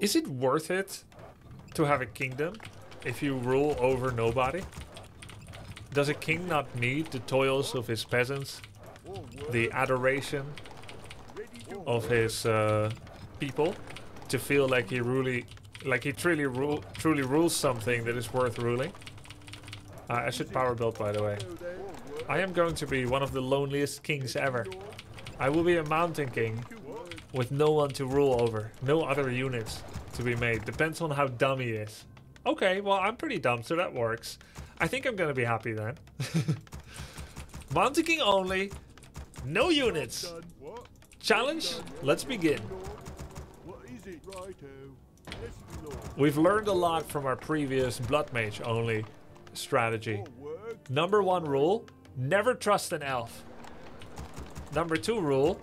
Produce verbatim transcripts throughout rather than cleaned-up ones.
Is it worth it to have a kingdom if you rule over nobody? Does a king not need the toils of his peasants, the adoration of his uh, people, to feel like he really, like he truly, rule, truly rules something that is worth ruling? Uh, I should power build, by the way. I am going to be one of the loneliest kings ever. I will be a mountain king with no one to rule over, no other units to be made. Depends on how dumb he is. Okay, well, I'm pretty dumb, so that works. I think I'm gonna be happy then. Mountain King only, no units. Challenge, let's begin. We've learned a lot from our previous Bloodmage only strategy. Number one rule, never trust an elf. Number two rule,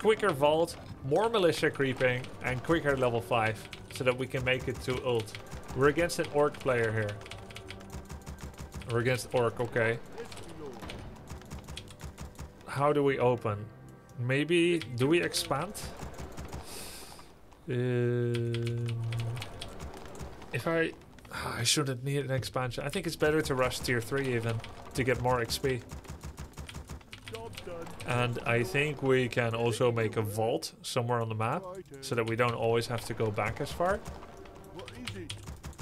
quicker vault, more militia creeping, and quicker level five, so that we can make it to ult. We're against an orc player here. We're against orc, okay. How do we open? Maybe, do we expand? Um, if I... Oh, I shouldn't need an expansion. I think it's better to rush tier three even, to get more X P. And I think we can also make a vault somewhere on the map, so that we don't always have to go back as far.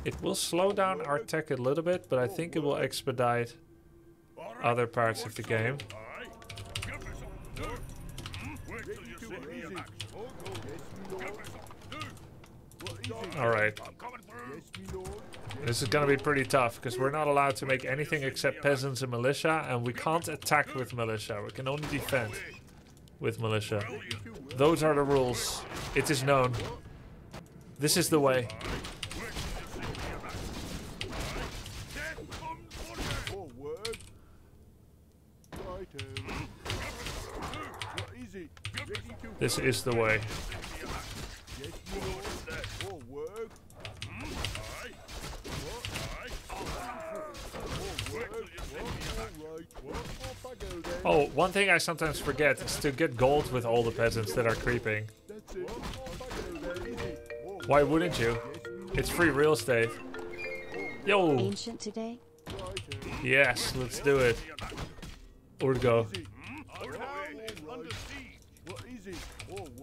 It will slow down our tech a little bit, but I think it will expedite other parts of the game. Alright. This is going to be pretty tough, because we're not allowed to make anything except peasants and militia, and we can't attack with militia. We can only defend with militia. Those are the rules. It is known. This is the way. This is the way. Oh, one thing I sometimes forget is to get gold with all the peasants that are creeping. Why wouldn't you? It's free real estate. Yo! Ancient today? Yes, let's do it. Urgo.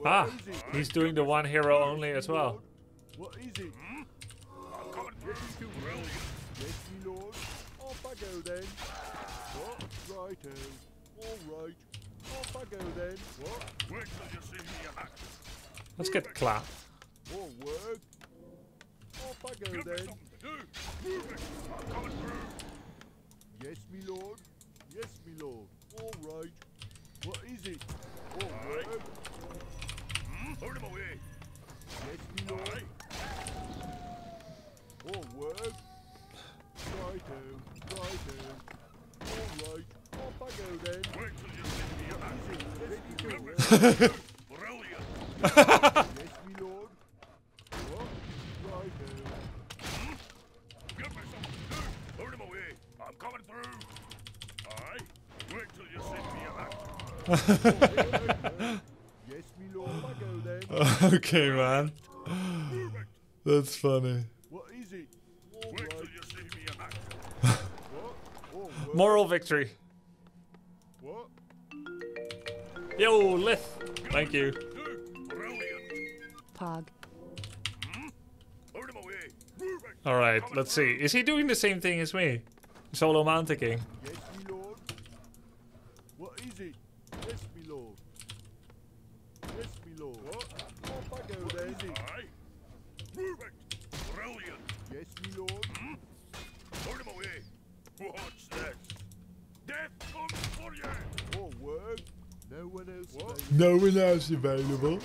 Ah, he's doing the one hero only as well. Let's get clapped. Yes, me lord. Yes, me lord. All right. What is it? All right. Hold him away. Yes, me lord. All right. Righto, righto. All right. Off I go then. Wait till you see me. Yes, me lord. Yes, me lord. What? Righto. Give me some dirt. Hold him away. I'm coming through. Aye. Wait till you see me act. Okay, man. That's funny. Moral victory. Yo, Lith. Thank you. Pog. All right, let's see. Is he doing the same thing as me? Solo Mountain King. No one else available.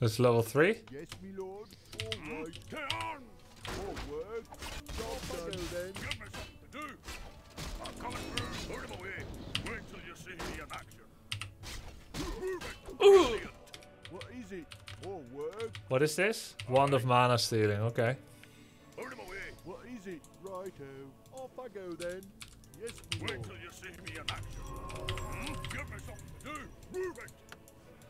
That's level three. Yes, me lord. All right. Get on. All work. Job done then. Give me something to do. I'm coming through. Put him away. Wait till you see me in action. What is easy. More work. What is this? Wand of mana stealing. Okay. Hold him away. What is it? Righto. Off I go then. Yes, wait till you see me in action. Hmm? Give me something to do. Move it.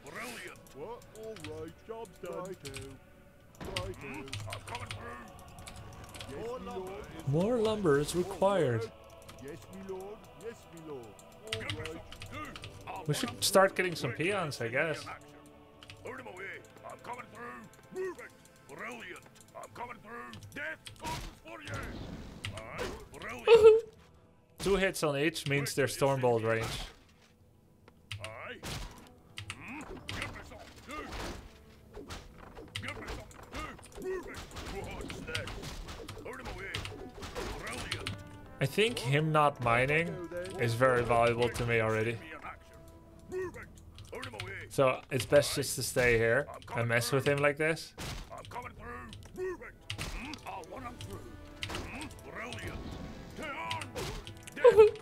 Brilliant. What? All right. Job's done. Righto. Righto. Hmm? I'm coming through. Yes, more lumber. More lumber is required. Yes, me lord. Yes, me lord. All Give right. Me something to do. We should start getting some peons, I guess. Hold him away. I'm coming through. Move it. Brilliant. I'm coming through. Death comes for you. Alright. Brilliant. Two hits on each means they're Stormbolt range. Alright. Hmm? Give me something to do. Give me something to do. Move it. What's that? Hold him away. Brilliant. I think him not mining is very valuable to me already. So it's best just to stay here and mess with him like this. I'm coming through. Move it. Mm, I want him through. Mm, brilliant.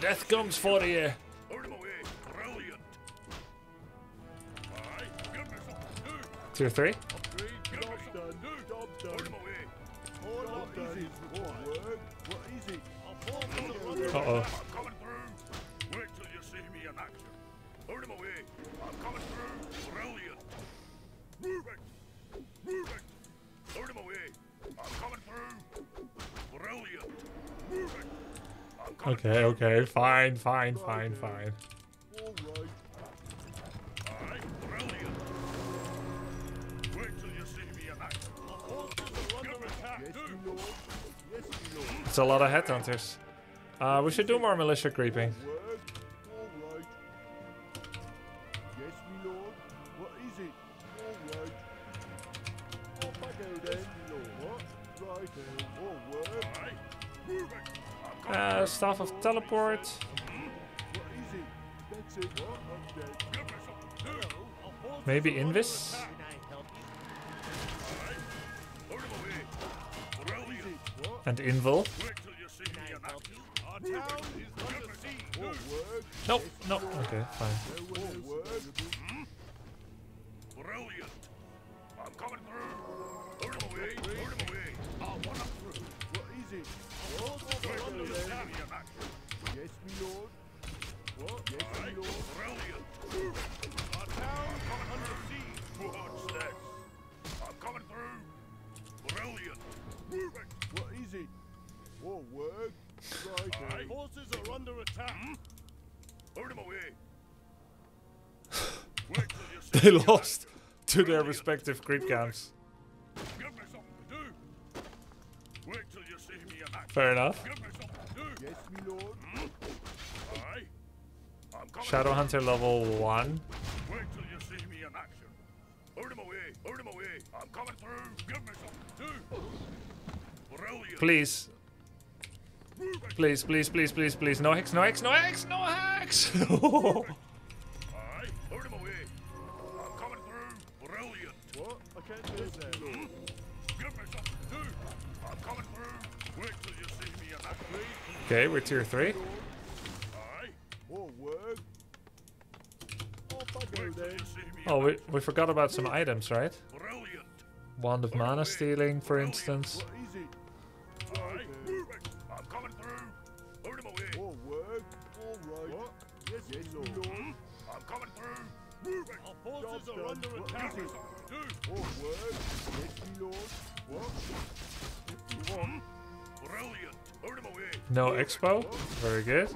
Death comes for you. Death comes for you. Brilliant. Alright, give me something too. Two or three. Uh oh. Okay, okay, fine, fine, fine, fine. It's a lot of headhunters. Uh, we should do more militia creeping. Uh, Staff of teleport. Maybe Invis? And Invul? Nope, nope. Okay, fine. Brilliant. I'm coming through. Hold him away. Hold him away. I want him through. What is it? Hold on to the stand in action. Yes, me lord. What? Yes, me lord. Brilliant. Move it. Our town coming under the sea. Watch that. I'm coming through. Brilliant. Move it. What is it? More work. Right. Forces are under attack. Hmm? Hold him away. Wait till you see they lost. To their respective creep camps. Fair enough. Shadow Hunter level one. Wait till you see me in action. Hold him away, hold him away. I'm coming through. Give me something to do. Brilliant. Please. Please, please, please, please, please. No hex, no hex, no hex, no hex. Okay, we're tier three. Oh, we, we forgot about some items, right? Wand of mana stealing, for instance. No expo. Very good.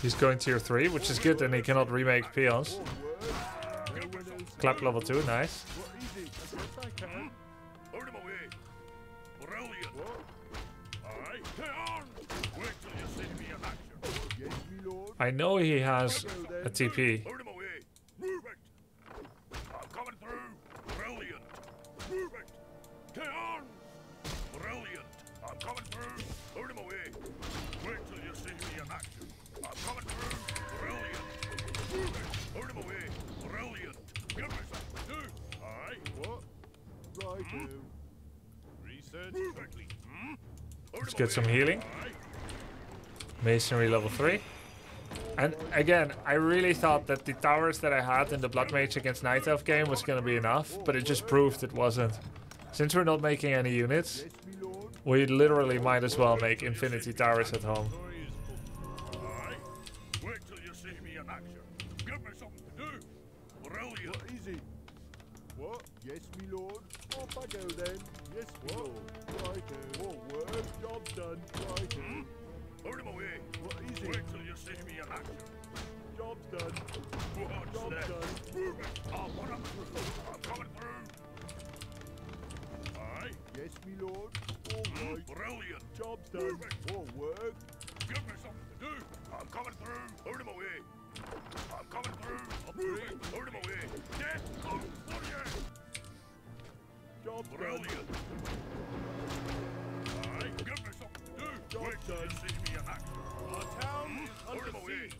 He's going tier three, which is good, and he cannot remake peons. Clap level two, nice. I know he has a T P. Let's get some healing. Masonry level three. And again, I really thought that the towers that I had in the Bloodmage against Night Elf game was going to be enough, but it just proved it wasn't. Since we're not making any units, we literally might as well make infinity towers at home. Yes, me lord. Off I go then. Yes, me lord. Righto. What work? Job done. Righto. Hmm? Hold him away. What is it? Wait till you see me in action. Job done. What's Job that? Done. Move it. Oh, what am I? I'm coming through. Aye. Yes, me lord. All hmm? right. Brilliant. Job done. Move it. What work? Give me something to do. I'm coming through. Hold him away. I'm coming through. Move it. Hold him away. Get out for you. Job brilliant. Aye, give me something to do. Job wait till you see me in action. Our town hmm? is under siege.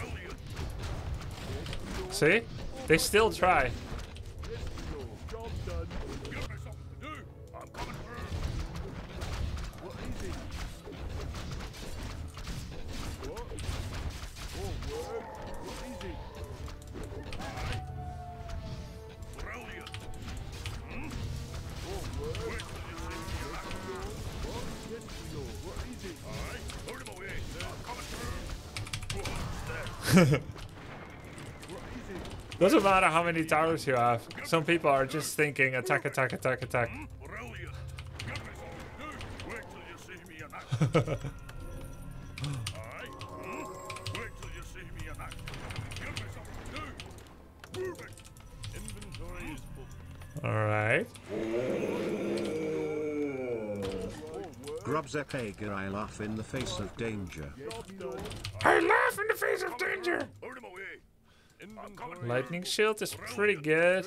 Brilliant. See? They still try. Job done. Give me something to do. I'm coming through. What is it? What? Oh, word. What is it? Doesn't matter how many towers you have. Some people are just thinking attack, attack, attack, attack. All right. Grub's Ekager, I laugh in the face of danger. I laugh in the face of danger! Lightning shield is pretty good.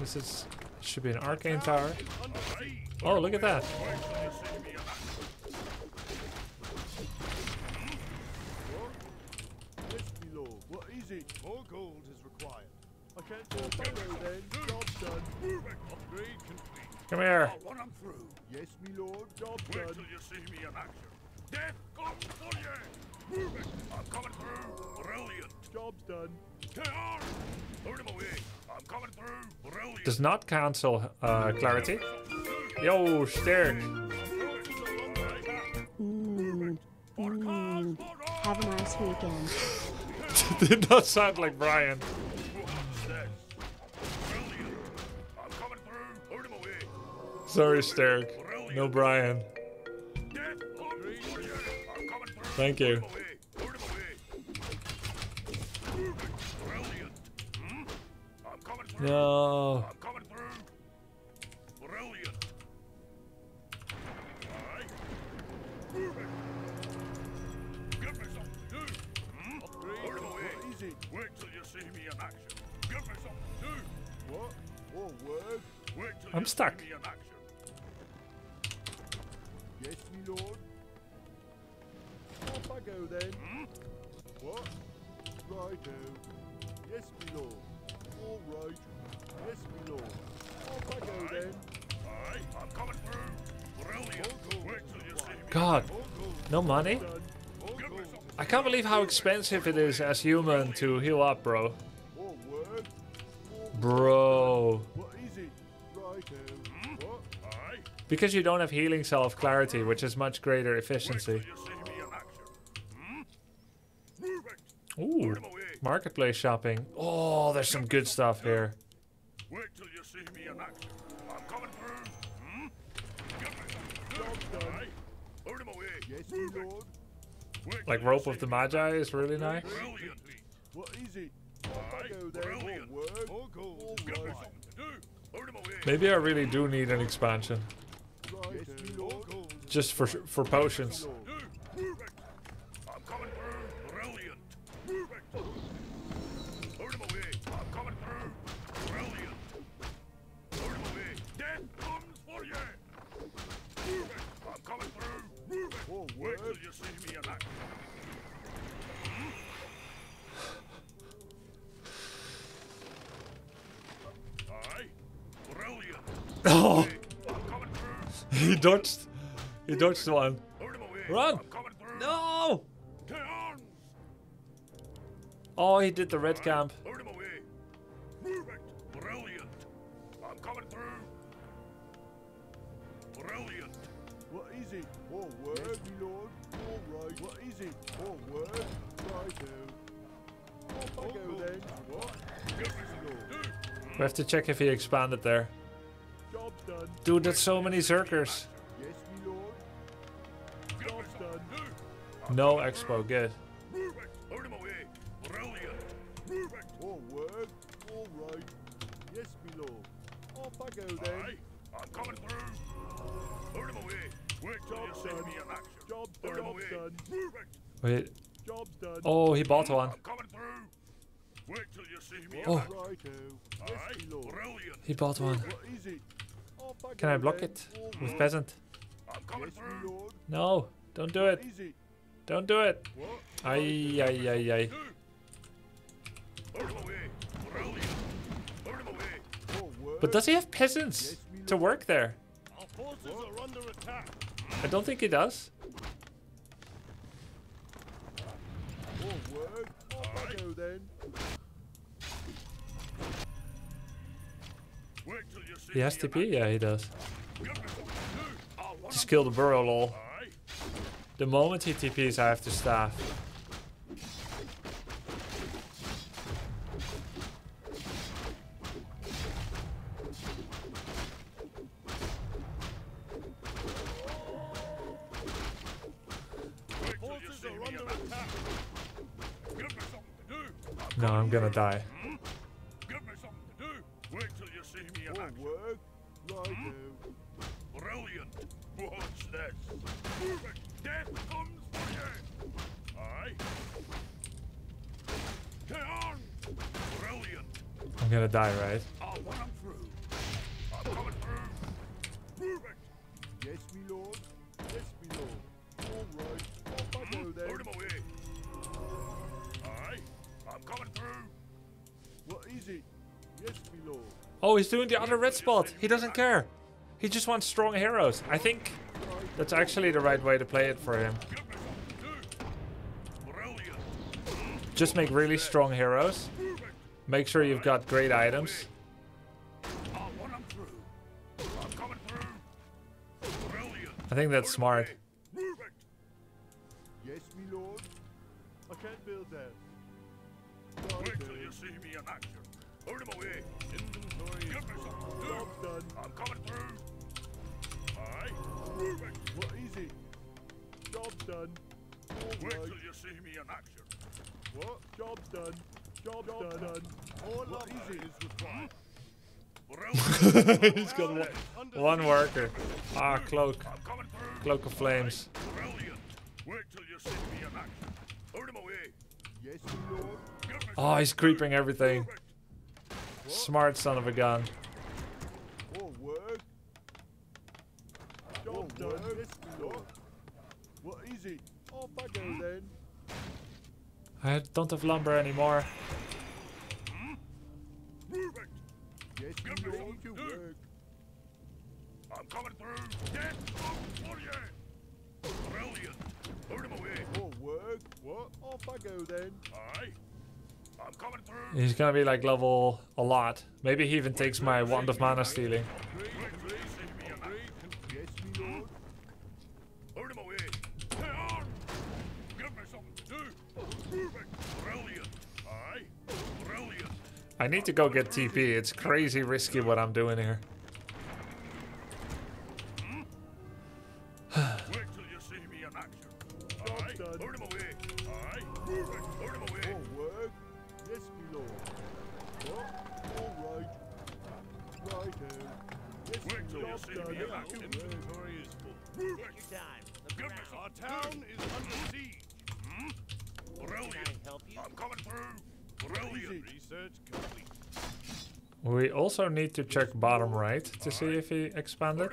This is should be an arcane tower. Oh, look at that. What is it? More gold is required. I can't do it. Job done. Upgrade complete. Come here. Yes, me lord. Job done. Wait till you see me in action. Death comes for you. Move it. I'm coming through. Brilliant. Job's done. K R. Hold him away. I'm coming through. Brilliant. Does not cancel uh, clarity. Yo, Stern. Mm. Mm. Have a nice weekend. Did not sound like Brian. Sorry, Sterk. No Brian. Thank you. No. Wait till you see me in action. Give me something to do. What? What word? Wait till I'm stuck. Yes, me lord. Off I go then. Hmm? What? Righto. Yes, me lord. All right. Yes, me lord. Off I go then. Aye, I'm coming through. Brilliant. Wait till you see me. God, no money? I can't believe how expensive it is as human to heal up, bro. Bro. Because you don't have healing self-clarity, which is much greater efficiency. Ooh, marketplace shopping. Oh, there's some good stuff here. Like Rope of the Magi is really nice. What is it? Maybe I really do need an expansion. Just for for potions. Wait till you see me in action. Aye, brilliant. Oh, he dodged. He dodged one. Run! No! Oh, he did the red right, camp. Load him away. Move it. Brilliant. I'm coming through. Brilliant. What is it? All word, my lord. All right. What is it? All word. Right out. I'll go then. What? We have to check if he expanded there. Job done. Dude, that's so many Zerkers. Yes, my lord. Job done. No expo. Good. Alright, I'm coming through. Load him away. Wait, job's done. Job done. Wait. Job's done. Oh, he bought one. I'm coming through. Wait till you see me. Oh. Alright, brilliant. He bought one. What is it? Can I block it with peasant? I'm coming through. No, don't do it. Don't do it. Ay, ay, ay, ay. Load him away. Brilliant. But does he have peasants yes, to work there? Our forces are under attack. I don't think he does. Word. Right. Go then. Wait till you see he has T P? Yeah, he does. Just kill the burrow, lol. Right. The moment he T Ps, I have to staff. No, I'm gonna die. Hmm? Give me something to do. Wait till you see me in action. Work. Right hmm? now. Brilliant. Watch this. Move it. Death comes for you. Aye. Get on. Brilliant. I'm gonna die, right? I want him through. I'm coming through. Move it. Yes, me lord. Yes, me lord. All right. Off I go then. Put him away. I'm coming through. What is it? Yes, my lord. Oh, he's doing the other red spot. He doesn't care. He just wants strong heroes. I think that's actually the right way to play it for him. Just make really strong heroes. Make sure you've got great items. I think that's smart. Yes, my lord. I can't build that. Wait till you see me in action. Hold him away. Inventory. Give me something to do. I'm coming through. Aye. Move it. What is it? Job done. All Wait right. till you see me in action. What? Job done. Job, Job done. done. All what is it is required. He's got one, one worker. Ah, cloak. Cloak of flames. Brilliant. Wait till you see me in action. Hold him away. Yes, my lord. Oh, he's creeping everything. Smart son of a gun. I don't have lumber anymore. I'm coming through. Brilliant. Put him away. Oh, work. What? Off I go then. Aye. I'm coming through. He's gonna be like level a lot. Maybe he even takes my Wand of Mana Stealing. I need to go get T P. It's crazy risky what I'm doing here. We also need to check bottom right to see if he expanded.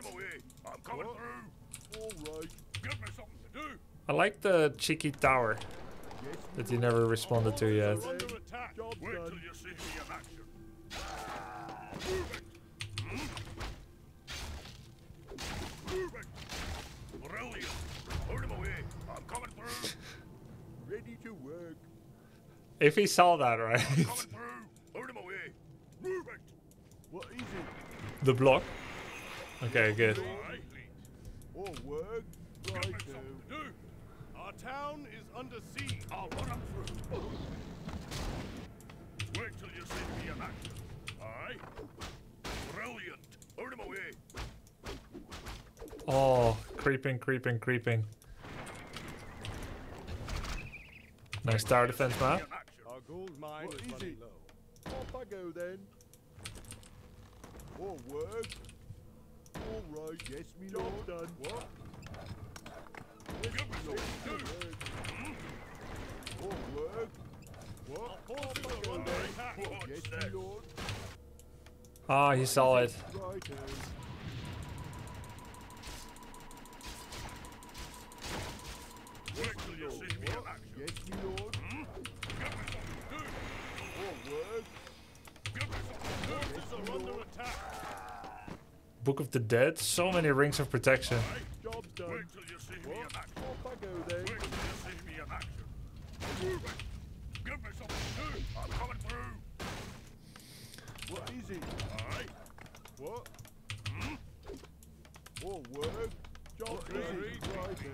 I like the cheeky tower that he never responded to yet. If he saw that, right? The block. Okay, good. Our town is under siege. I'll run up through. Wait till you see me in action. Alright? Brilliant. Burn him away. Oh, creeping, creeping, creeping. Nice tower defense map. Our gold mine is running low. Off I go then. More work. Alright, yes, me lord. Done. What? Ah, oh, he saw it. Book of the Dead, so many rings of protection. Wait till you see me in action. Off I go then. Wait till you see me in action. Give me something to do. I'm coming through. What is it? Alright. What? Hmm? What word? Job is it? Right. Give me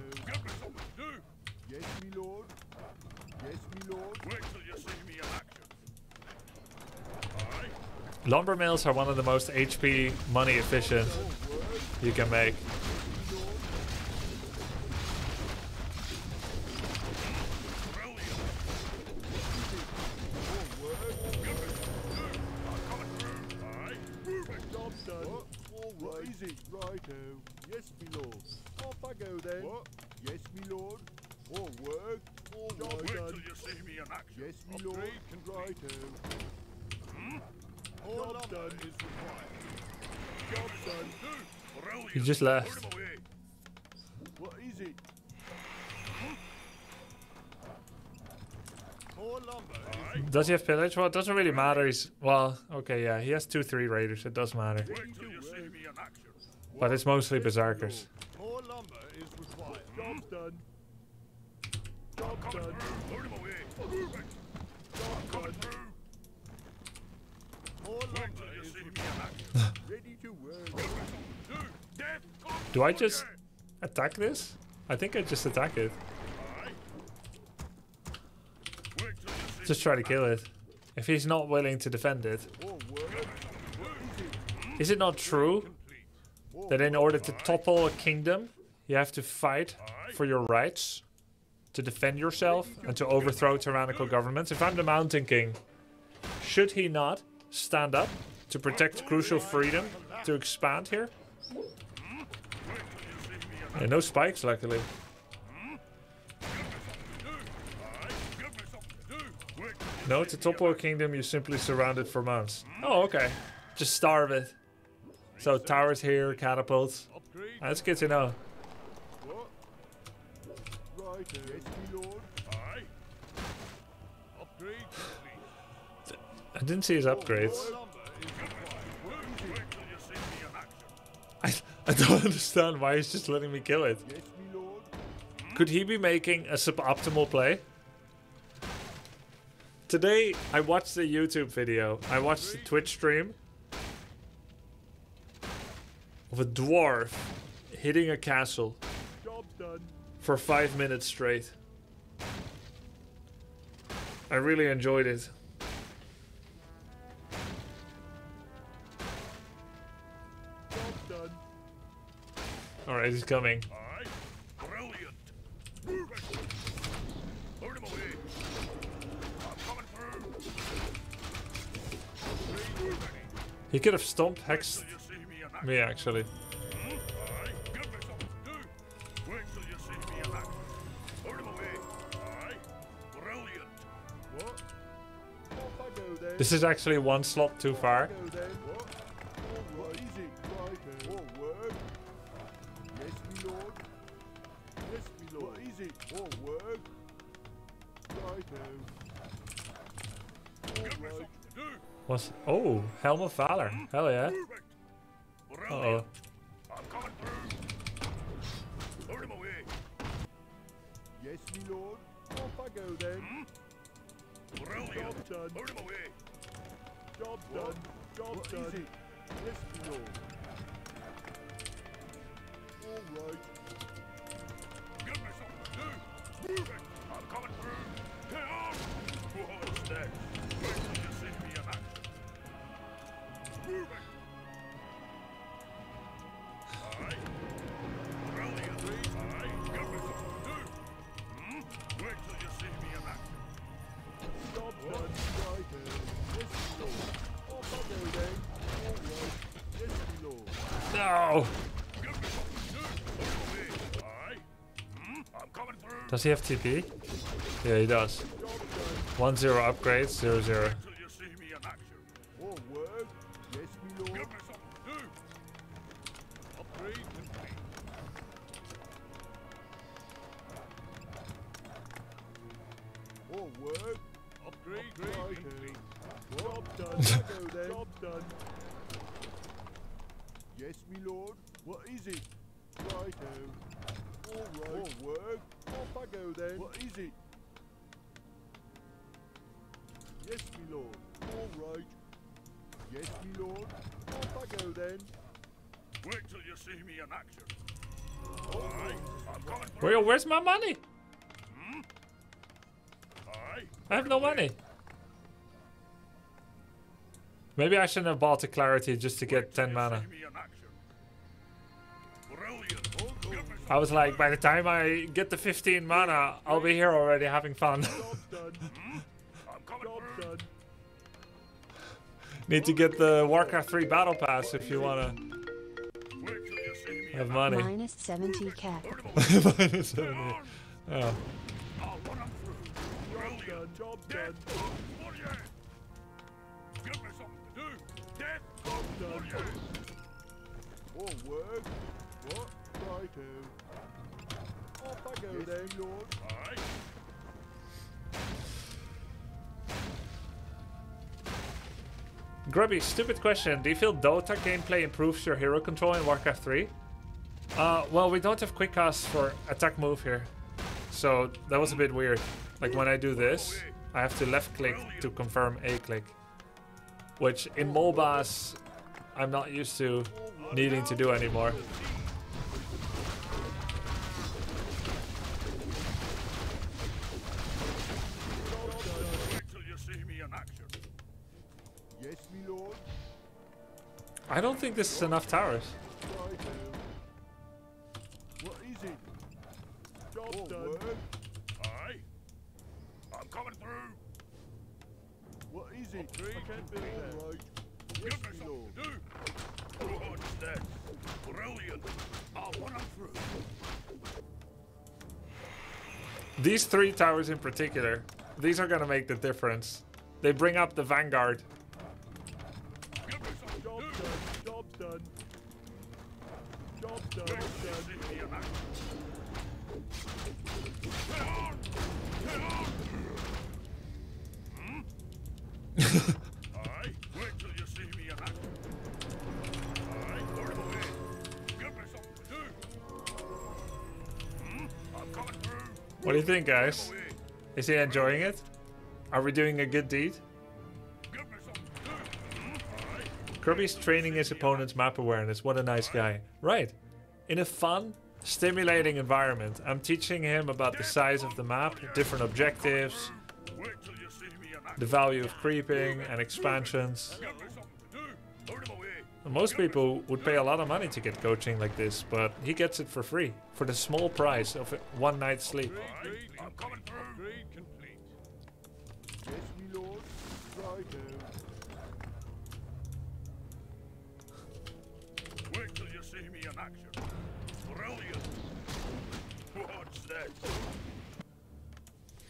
something to do. Yes, me lord. Yes, me lord. Wait till you see me in action. Alright. Lumber mills are one of the most H P money efficient you can make. He just left. What is it? Does he have pillage? Well, it doesn't really matter. He's well, okay, yeah, he has two three raiders. It does matter. But it's mostly berserkers. More lumber is required. Job's done. Job's done. Do I just attack this? I think I just attack it. Just try to kill it. If he's not willing to defend it. Is it not true that in order to topple a kingdom, you have to fight for your rights, to defend yourself, and to overthrow tyrannical governments? If I'm the Mountain King, should he not stand up to protect crucial freedom to expand here? Yeah, no spikes, luckily. No, to topple a kingdom, you simply surround it for months. Oh, okay. Just starve it. So towers here, catapults. That's good to know. I didn't see his upgrades. I, I don't understand why he's just letting me kill it. Could he be making a suboptimal play? Today, I watched the YouTube video. I watched the Twitch stream of a dwarf hitting a castle for five minutes straight. I really enjoyed it. Alright, he's coming. Alright, brilliant. Burn him away. I'm coming through. He could have stomped hexed me actually. Alright, give me something to do. Wait till you see me in action. Burn him away. Alright, brilliant. What? Off I go then. This is actually one slot too far. What's oh, Helm of Fowler. Hell yeah. Uh oh. Yes, me lord. Off I go then. Job done. Burn him away. Job Whoa. done. Job well, done. Easy. Let's roll. All right. Give me something to do. Move it. I'm coming through. Get on. What's next? Wait till you send me a match. Move it. Does he have T P? Yeah, he does. one zero upgrade, zero zero. Where's my money? Hmm? I have no money. Maybe I shouldn't have bought a clarity just to get ten mana. I was like, by the time I get the fifteen mana, I'll be here already having fun. Need to get the Warcraft three battle pass if you wanna have money. Minus seventy cat. Minus seventy. Oh. Grubby, stupid question. Do you feel Dota gameplay improves your hero control in Warcraft three? Uh, well, we don't have quick casts for attack move here, so that was a bit weird. Like when I do this, I have to left click to confirm a click, which in MOBAs I'm not used to needing to do anymore. I don't think this is enough towers. These three towers in particular, these are gonna make the difference. They bring up the Vanguard. Job done, job done. Job done, job done. What do you think, guys? Is he enjoying it? Are we doing a good deed? Kirby's training his opponent's map awareness. What a nice guy. Right. In a fun, stimulating environment. I'm teaching him about the size of the map, different objectives, the value of creeping and expansions. Most people would pay a lot of money to get coaching like this, but he gets it for free, for the small price of one night's sleep.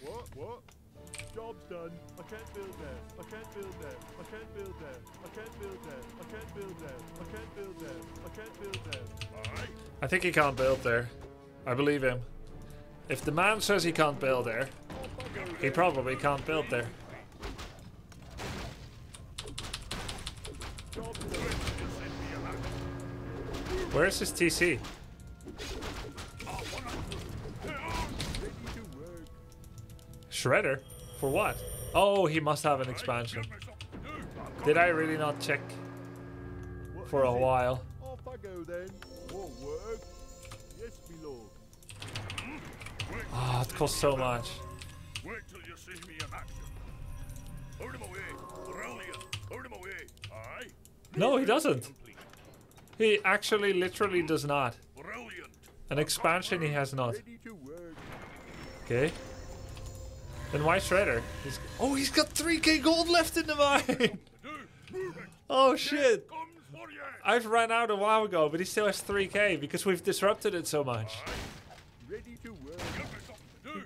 What? What? Job's done. I can't build that. I can't build that. I can't build that. I can't build that. I can't build that. I can't build that. I can't build that. Alright. I think he can't build there. I believe him. If the man says he can't build there, he probably can't build there. Where's his T C? Shredder? For what? Oh, he must have an expansion. Did I really not check for a while? Off I go then. More work. Yes, me lord. Ah, it costs so much. Wait till you see me in action. Hold him away. Brilliant. Hold him away. Aye. No, he doesn't. He actually literally does not. Brilliant. An expansion he has not. Okay. Then why Shredder? He's... Oh, he's got three K gold left in the mine! Oh shit! I've ran out a while ago, but he still has three K because we've disrupted it so much.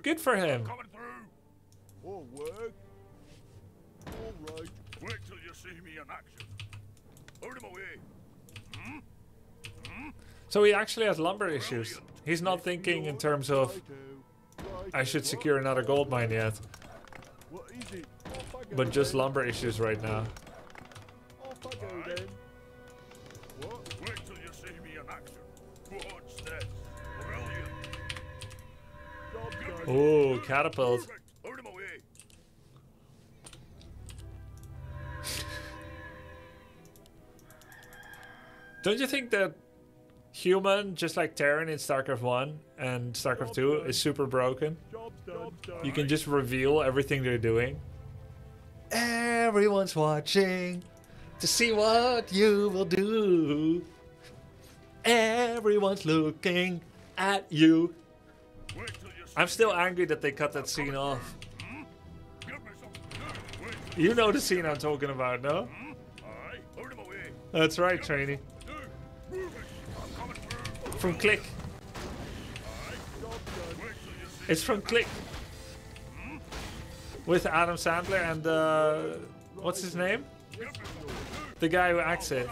Good for him. Wait till you see me in action. Hold him away. So he actually has lumber issues. He's not thinking in terms of I should secure another gold mine yet. But just lumber issues right now. Ooh, catapult. Don't you think that human, just like Terran in StarCraft one and StarCraft two, is super broken? You can just reveal everything they're doing. Everyone's watching to see what you will do. Everyone's looking at you. I'm still angry that they cut that scene off. You know the scene I'm talking about, no? That's right, trainee. From Click. It's from Click. With Adam Sandler and uh, what's his name? The guy who acts it.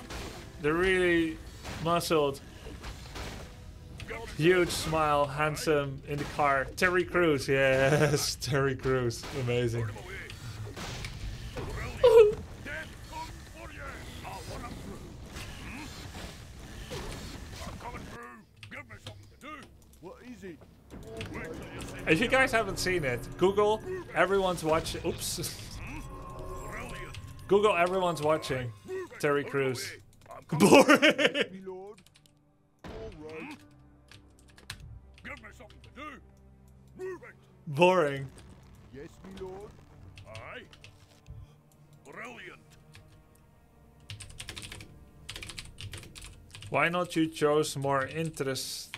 The really muscled, huge smile, handsome, in the car. Terry Crews, yes, Terry Crews, amazing. If you guys haven't seen it, Google everyone's watching. Oops. Google everyone's watching. Terry Crews. Boring. Boring. Yes, my lord. Aye. Brilliant. Why not you chose more interesting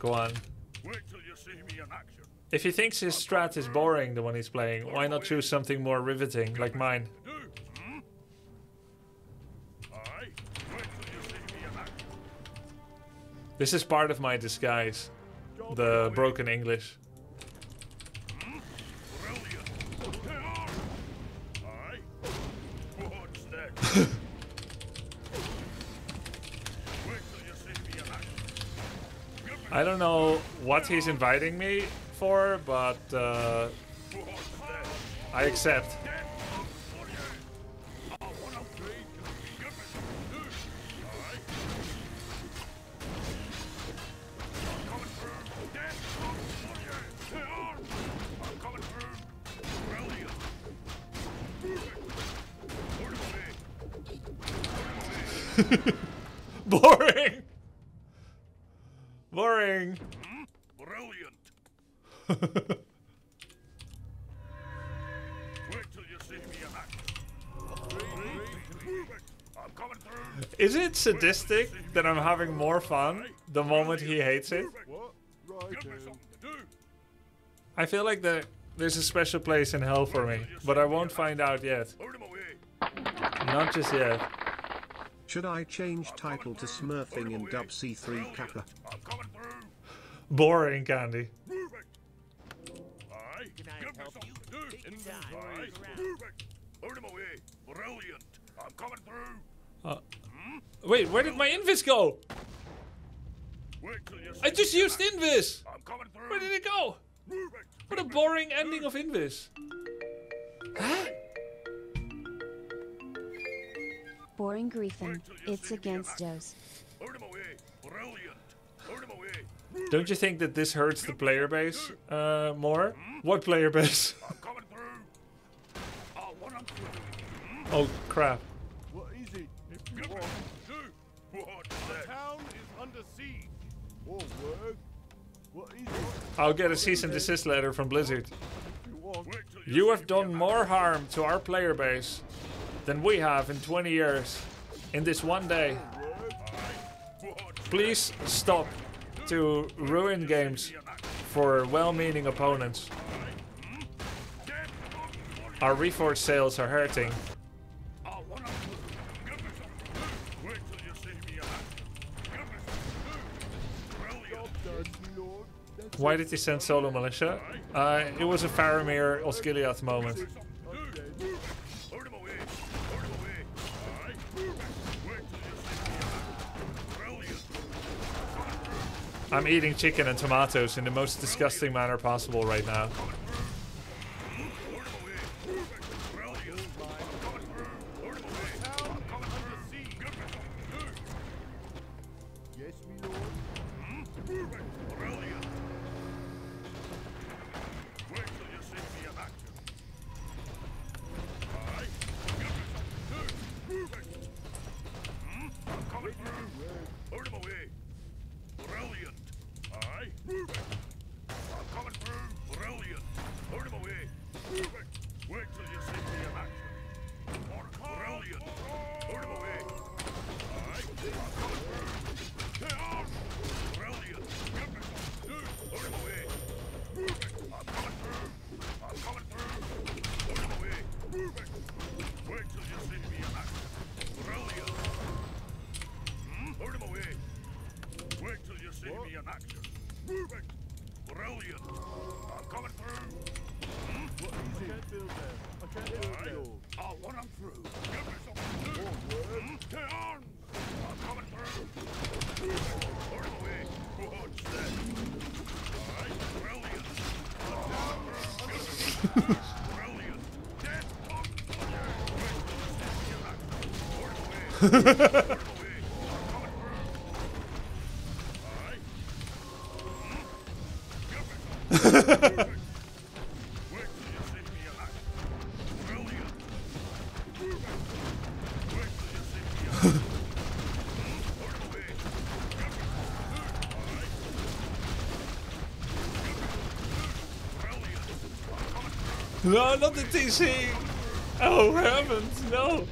one? Wait till you see me in action. If he thinks his strat is boring, the one he's playing, why not choose something more riveting, like mine? This is part of my disguise, the broken English. I don't know what he's inviting me for, but uh, I accept. Boring. Boring. Brilliant. Wait till you see me in action. I'm coming through. Is it sadistic that I'm having more fun the moment he hates it? I feel like the, there's a special place in hell for me, but I won't find out yet. Not just yet. Should I change title to Smurfing and dub C three Kappa? Boring, Candy. Uh, wait, where did my Invis go? I just used Invis! Where did it go? What a boring ending of Invis. Huh? Boring Griffin, it's against Joe's. Don't you think that this hurts the player base uh, more? What player base? Oh crap. What is it? What? The town is under siege. What work? What is it? I'll get a cease and desist letter from Blizzard. You have done more harm to our player base than we have in twenty years in this one day. Please stop to ruin games for well-meaning opponents. Our Reforged sales are hurting. Why did he send solo militia? Uh, it was a Faramir Osgiliath moment. I'm eating chicken and tomatoes in the most disgusting manner possible right now. No, not the T C! Oh heavens, no!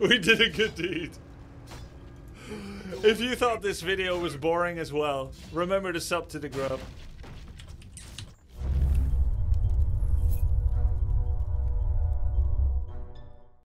We did a good deed. If you thought this video was boring as well, remember to sub to the Grub.